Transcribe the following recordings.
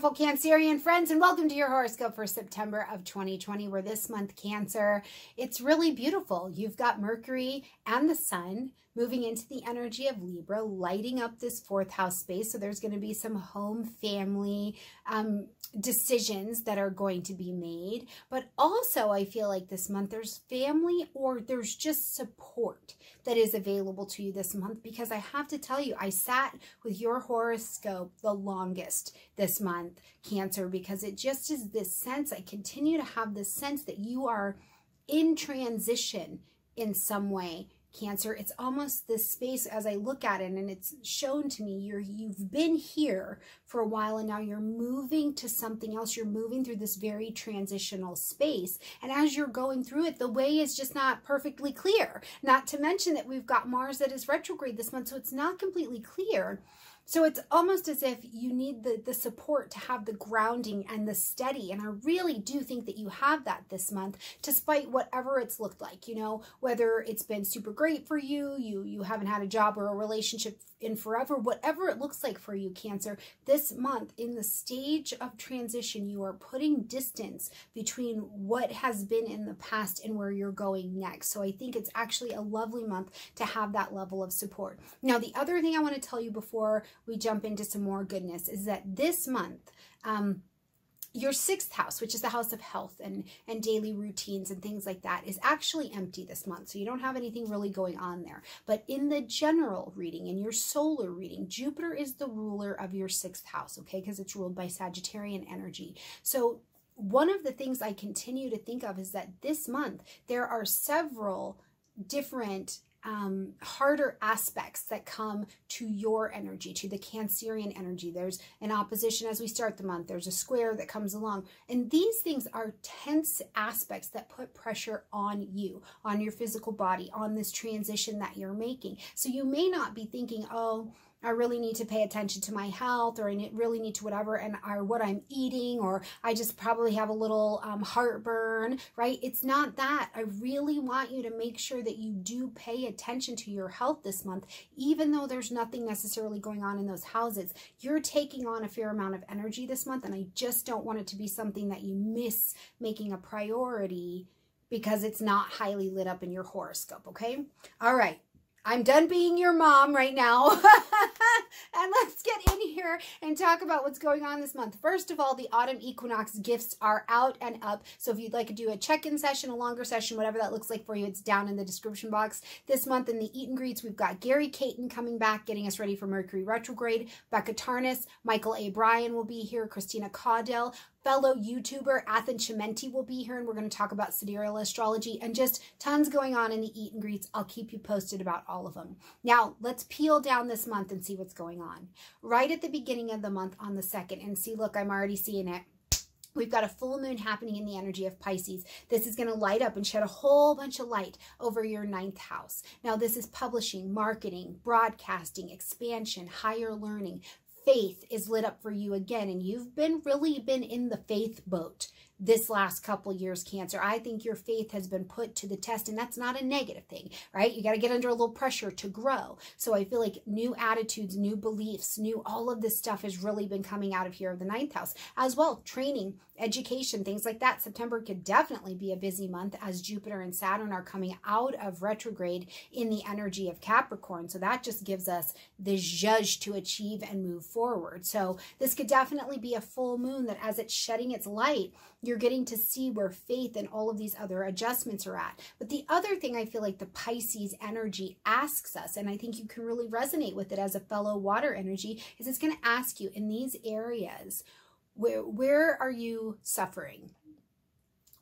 beautiful Cancerian friends, and welcome to your horoscope for September of 2020, where this month, Cancer, it's really beautiful. You've got Mercury and the Sun moving into the energy of Libra, lighting up this fourth house space. So there's going to be some home family decisions that are going to be made. But also, I feel like this month there's family, or there's just support that is available to you this month. Because I have to tell you, I sat with your horoscope the longest this month, Cancer, because it just is this sense. I continue to have this sense that you are in transition in some way. Cancer, it's almost this space as I look at it, and it's shown to me you've been here for a while, and now you're moving to something else. You're moving through this very transitional space, and as you're going through it, the way is just not perfectly clear. Not to mention that we've got Mars that is retrograde this month, so it's not completely clear. So it's almost as if you need the support to have the grounding and the steady. And I really do think that you have that this month, despite whatever it's looked like, you know, whether it's been super great for you, you haven't had a job or a relationship in forever, whatever it looks like for you, Cancer, this month in the stage of transition, you are putting distance between what has been in the past and where you're going next. So I think it's actually a lovely month to have that level of support. Now, the other thing I want to tell you before we jump into some more goodness is that this month, your sixth house, which is the house of health and daily routines and things like that, is actually empty this month. So you don't have anything really going on there. But in the general reading, in your solar reading, Jupiter is the ruler of your sixth house, okay? Because it's ruled by Sagittarian energy. So one of the things I continue to think of is that this month, there are several different harder aspects that come to your energy, to the Cancerian energy. There's an opposition as we start the month. There's a square that comes along. And these things are tense aspects that put pressure on you, on your physical body, on this transition that you're making. So you may not be thinking, oh, I really need to pay attention to my health, or I really need to whatever, or what I'm eating, or I just probably have a little heartburn, right? It's not that. I really want you to make sure that you do pay attention to your health this month, even though there's nothing necessarily going on in those houses. You're taking on a fair amount of energy this month, and I just don't want it to be something that you miss making a priority because it's not highly lit up in your horoscope, okay? All right. I'm done being your mom right now, and let's get in here and talk about what's going on this month. First of all, the Autumn Equinox gifts are out and up, so if you'd like to do a check-in session, a longer session, whatever that looks like for you, it's down in the description box. This month in the Eat and Greets, we've got Gary Caton coming back, getting us ready for Mercury retrograde. Becca Tarnas, Michael A. Brian will be here, Christina Caudell, fellow YouTuber Athan Chimenti will be here, and we're going to talk about sidereal astrology and just tons going on in the Eat and Greets. I'll keep you posted about all of them. Now, let's peel down this month and see what's going on. Right at the beginning of the month on the 2nd, and see, look, I'm already seeing it. We've got a full moon happening in the energy of Pisces. This is going to light up and shed a whole bunch of light over your ninth house. Now, this is publishing, marketing, broadcasting, expansion, higher learning. Faith is lit up for you again, and you've really been in the faith boat this last couple years, Cancer. I think your faith has been put to the test, and that's not a negative thing, right? You got to get under a little pressure to grow. So I feel like new attitudes, new beliefs, new all of this stuff has really been coming out of here of the ninth house as well. Training, education, things like that. September could definitely be a busy month as Jupiter and Saturn are coming out of retrograde in the energy of Capricorn. So that just gives us the zhuzh to achieve and move forward. So this could definitely be a full moon that as it's shedding its light, you're getting to see where faith and all of these other adjustments are at. But the other thing I feel like the Pisces energy asks us, and I think you can really resonate with it as a fellow water energy, is it's going to ask you in these areas, where are you suffering?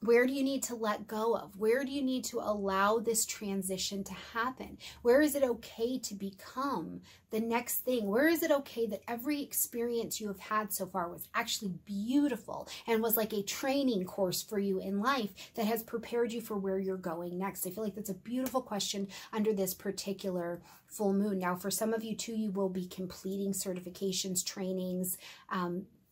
Where do you need to let go of? Where do you need to allow this transition to happen? Where is it okay to become the next thing? Where is it okay that every experience you have had so far was actually beautiful and was like a training course for you in life that has prepared you for where you're going next? I feel like that's a beautiful question under this particular full moon. Now, for some of you too, you will be completing certifications, trainings,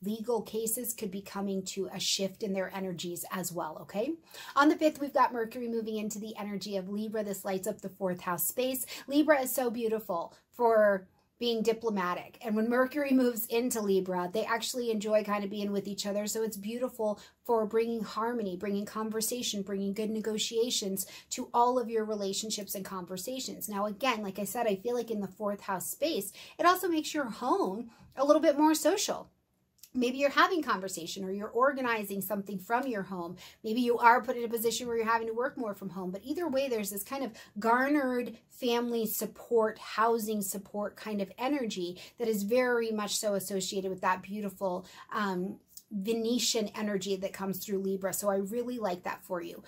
legal cases could be coming to a shift in their energies as well, okay? On the 5th, we've got Mercury moving into the energy of Libra. This lights up the fourth house space. Libra is so beautiful for being diplomatic. And when Mercury moves into Libra, they actually enjoy kind of being with each other. So it's beautiful for bringing harmony, bringing conversation, bringing good negotiations to all of your relationships and conversations. Now, again, like I said, I feel like in the fourth house space, it also makes your home a little bit more social. Maybe you're having conversation or you're organizing something from your home. Maybe you are put in a position where you're having to work more from home. But either way, there's this kind of garnered family support, housing support kind of energy that is very much so associated with that beautiful Venetian energy that comes through Libra. So I really like that for you.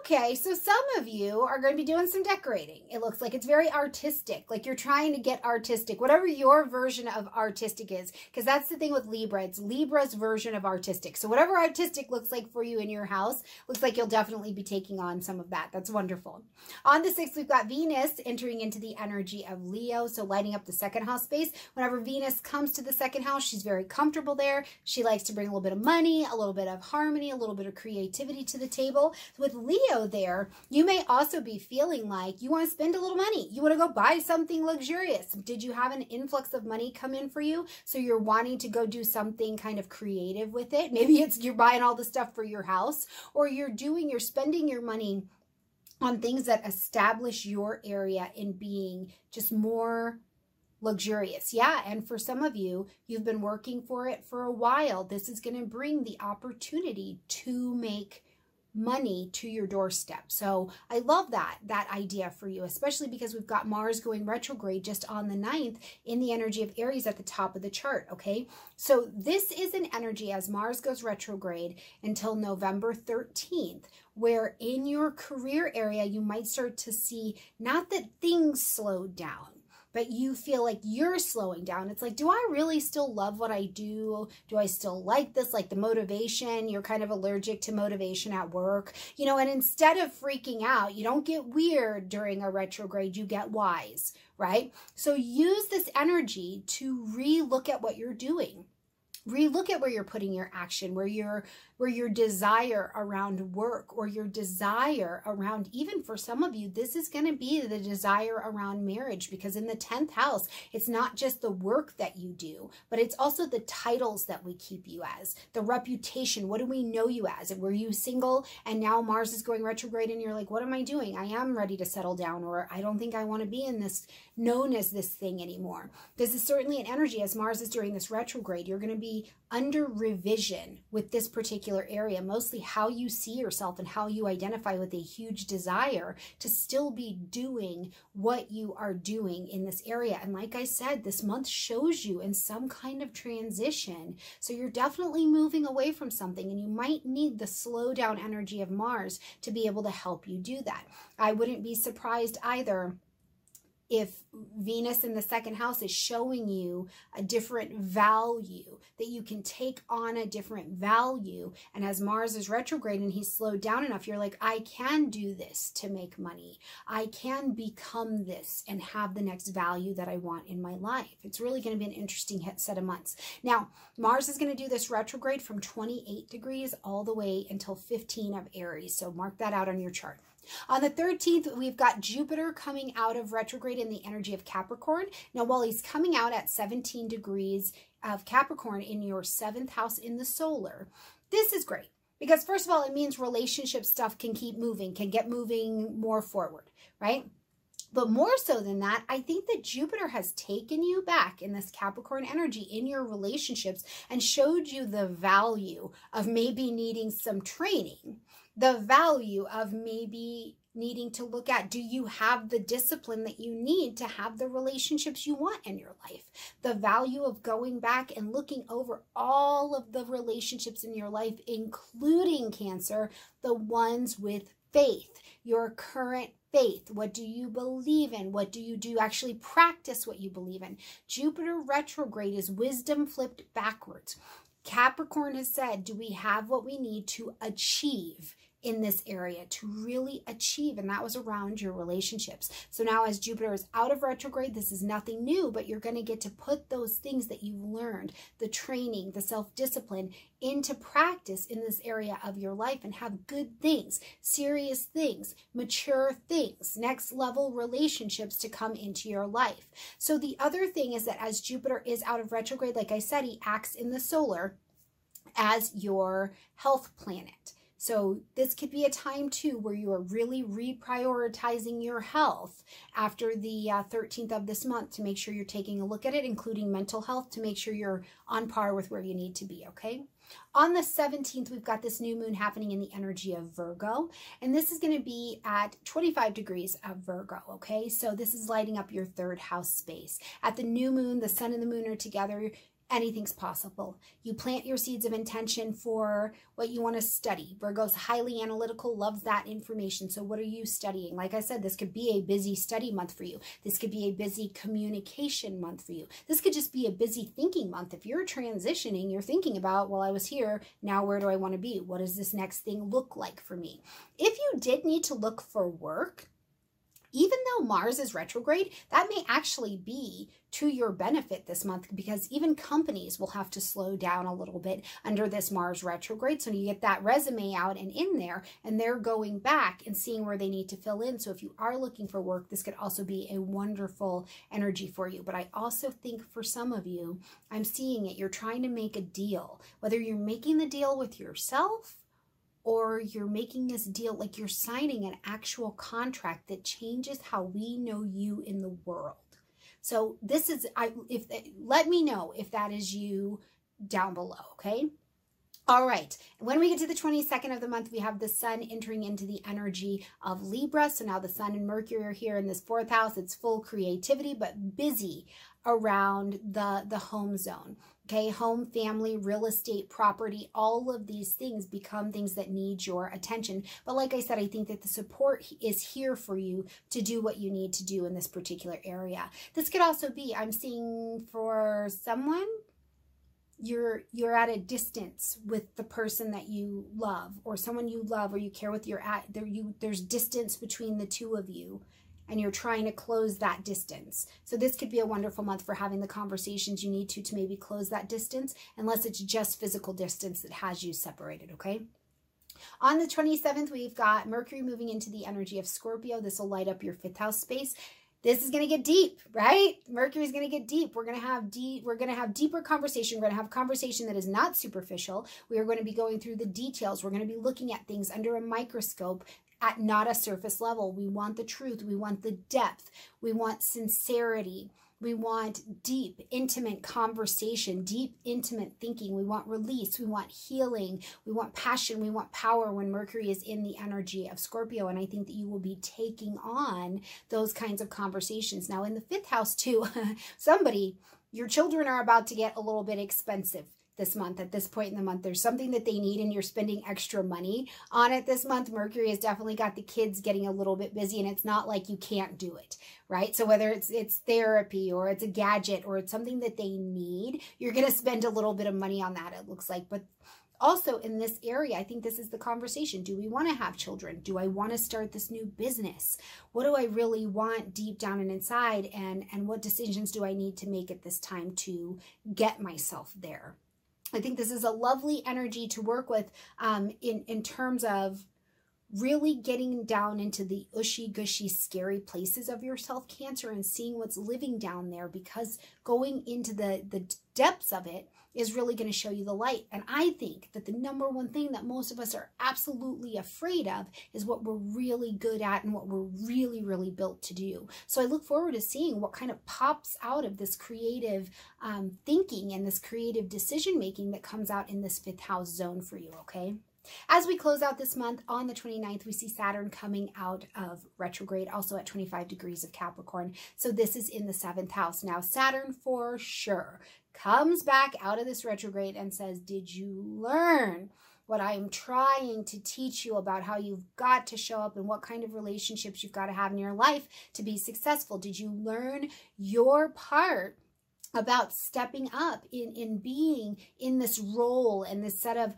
Okay, so some of you are going to be doing some decorating. It looks like it's very artistic, like you're trying to get artistic, whatever your version of artistic is, because that's the thing with Libra. It's Libra's version of artistic. So whatever artistic looks like for you in your house, looks like you'll definitely be taking on some of that. That's wonderful. On the 6th, we've got Venus entering into the energy of Leo, so lighting up the second house space. Whenever Venus comes to the second house, she's very comfortable there. She likes to bring a little bit of money, a little bit of harmony, a little bit of creativity to the table. With Leo there, you may also be feeling like you want to spend a little money. You want to go buy something luxurious. Did you have an influx of money come in for you? So you're wanting to go do something kind of creative with it. Maybe it's you're buying all the stuff for your house, or you're spending your money on things that establish your area in being just more luxurious. Yeah, and for some of you, you've been working for it for a while. This is going to bring the opportunity to make money to your doorstep. So I love that idea for you, especially because we've got Mars going retrograde just on the 9th in the energy of Aries at the top of the chart. Okay, so this is an energy as Mars goes retrograde until November 13th, where in your career area, you might start to see not that things slowed down, but you feel like you're slowing down. It's like, do I really still love what I do? Do I still like this? Like the motivation, you're kind of allergic to motivation at work, you know, and instead of freaking out, you don't get weird during a retrograde, you get wise, right? So use this energy to re-look at what you're doing. Relook at where you're putting your action, where your desire around work or your desire around, even for some of you, this is going to be the desire around marriage, because in the 10th house, it's not just the work that you do, but it's also the titles that we keep you as, the reputation. What do we know you as? Were you single and now Mars is going retrograde and you're like, what am I doing? I am ready to settle down, or I don't think I want to be in this, known as this thing anymore. This is certainly an energy as Mars is during this retrograde. You're going to be under revision with this particular area, mostly how you see yourself and how you identify, with a huge desire to still be doing what you are doing in this area. And like I said, this month shows you in some kind of transition. So you're definitely moving away from something, and you might need the slow down energy of Mars to be able to help you do that. I wouldn't be surprised either if Venus in the second house is showing you a different value, that you can take on a different value. And as Mars is retrograde and he's slowed down enough, you're like, I can do this to make money. I can become this and have the next value that I want in my life. It's really going to be an interesting set of months. Now, Mars is going to do this retrograde from 28 degrees all the way until 15 of Aries. So mark that out on your chart. On the 13th, we've got Jupiter coming out of retrograde in the energy of Capricorn. Now, while he's coming out at 17 degrees of Capricorn in your 7th house in the solar, this is great because, first of all, it means relationship stuff can keep moving, can get moving more forward, right? But more so than that, I think that Jupiter has taken you back in this Capricorn energy in your relationships and showed you the value of maybe needing some training, the value of maybe needing to look at, do you have the discipline that you need to have the relationships you want in your life? The value of going back and looking over all of the relationships in your life, including Cancer, the ones with faith, your current faith. What do you believe in? What do you do? Actually practice what you believe in. Jupiter retrograde is wisdom flipped backwards. Capricorn has said, do we have what we need to achieve in this area to really achieve, and that was around your relationships. So now as Jupiter is out of retrograde, this is nothing new, but you're going to get to put those things that you've learned, the training, the self-discipline, into practice in this area of your life and have good things, serious things, mature things, next level relationships to come into your life. So the other thing is that as Jupiter is out of retrograde, like I said, he acts in the solar as your health planet. So this could be a time too where you are really reprioritizing your health after the 13th of this month to make sure you're taking a look at it, including mental health, to make sure you're on par with where you need to be, okay? On the 17th, we've got this new moon happening in the energy of Virgo, and this is going to be at 25 degrees of Virgo, okay? So this is lighting up your third house space. At the new moon, the sun and the moon are together. Anything's possible. You plant your seeds of intention for what you want to study. Virgo's highly analytical, loves that information. So what are you studying? Like I said, this could be a busy study month for you. This could be a busy communication month for you. This could just be a busy thinking month. If you're transitioning, you're thinking about, well, I was here, now where do I want to be? What does this next thing look like for me? If you did need to look for work, even though Mars is retrograde, that may actually be to your benefit this month, because even companies will have to slow down a little bit under this Mars retrograde. So you get that resume out and in there, and they're going back and seeing where they need to fill in. So if you are looking for work, this could also be a wonderful energy for you. But I also think for some of you, I'm seeing it, you're trying to make a deal, whether you're making the deal with yourself or you're making this deal, like you're signing an actual contract that changes how we know you in the world. So this is, let me know if that is you down below, okay? All right, when we get to the 22nd of the month, we have the sun entering into the energy of Libra. So now the sun and Mercury are here in this fourth house. It's full creativity, but busy around the home zone. Okay, home, family, real estate, property, all of these things become things that need your attention. But like I said, I think that the support is here for you to do what you need to do in this particular area. This could also be, I'm seeing for someone, you're at a distance with the person that you love, or someone you love or you care with. There's distance between the two of you, and you're trying to close that distance. So this could be a wonderful month for having the conversations you need to maybe close that distance, unless it's just physical distance that has you separated, okay? On the 27th, we've got Mercury moving into the energy of Scorpio. This will light up your fifth house space. This is going to get deep, right? Mercury's going to get deep. We're going to have deeper conversation. We're going to have conversation that is not superficial. We are going to be going through the details. We're going to be looking at things under a microscope at not a surface level. We want the truth. We want the depth. We want sincerity. We want deep, intimate conversation, deep, intimate thinking. We want release. We want healing. We want passion. We want power when Mercury is in the energy of Scorpio. And I think that you will be taking on those kinds of conversations. Now in the fifth house too, your children are about to get a little bit expensive this month. At this point in the month, there's something that they need and you're spending extra money on it this month. Mercury has definitely got the kids getting a little bit busy, and it's not like you can't do it, right? So whether it's therapy or it's a gadget or it's something that they need, you're going to spend a little bit of money on that, it looks like. But also in this area, I think this is the conversation. Do we want to have children? Do I want to start this new business? What do I really want deep down and inside? And what decisions do I need to make at this time to get myself there? I think this is a lovely energy to work with in terms of really getting down into the ushy-gushy, scary places of yourself, Cancer, and seeing what's living down there, because going into the depths of it is really going to show you the light. And I think that the number one thing that most of us are absolutely afraid of is what we're really good at and what we're really, really built to do. So I look forward to seeing what kind of pops out of this creative thinking and this creative decision making that comes out in this fifth house zone for you, okay? As we close out this month, on the 29th, we see Saturn coming out of retrograde, also at 25 degrees of Capricorn. So this is in the seventh house. Now, Saturn for sure comes back out of this retrograde and says, did you learn what I am trying to teach you about how you've got to show up and what kind of relationships you've got to have in your life to be successful? Did you learn your part about stepping up in being in this role and this set of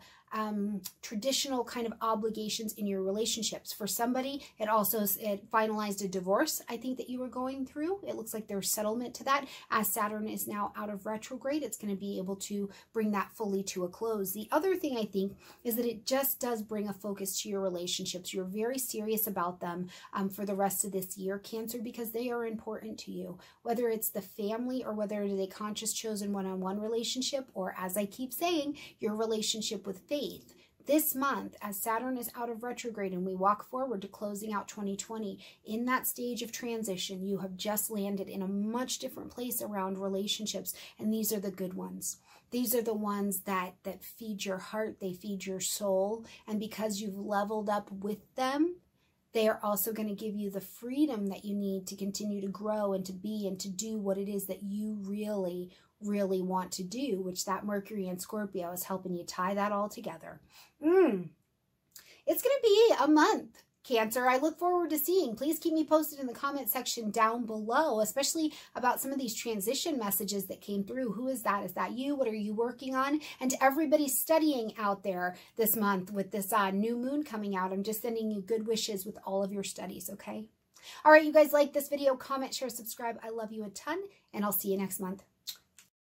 traditional kind of obligations in your relationships. For somebody, it finalized a divorce, I think, that you were going through. It looks like there's settlement to that. As Saturn is now out of retrograde, it's going to be able to bring that fully to a close. The other thing I think is that it just does bring a focus to your relationships. You're very serious about them for the rest of this year, Cancer, because they are important to you, whether it's the family or whether it is a conscious chosen one-on-one relationship, or, as I keep saying, your relationship with faith. This month, as Saturn is out of retrograde and we walk forward to closing out 2020, in that stage of transition, you have just landed in a much different place around relationships, and these are the good ones. These are the ones that feed your heart, they feed your soul, and because you've leveled up with them, they are also going to give you the freedom that you need to continue to grow and to be and to do what it is that you really, really want to do, which that Mercury in Scorpio is helping you tie that all together. It's going to be a month, Cancer, I look forward to seeing. Please keep me posted in the comment section down below, especially about some of these transition messages that came through. Who is that? Is that you? What are you working on? And to everybody studying out there this month with this new moon coming out, I'm just sending you good wishes with all of your studies, okay? All right, you guys, like this video, comment, share, subscribe. I love you a ton, and I'll see you next month.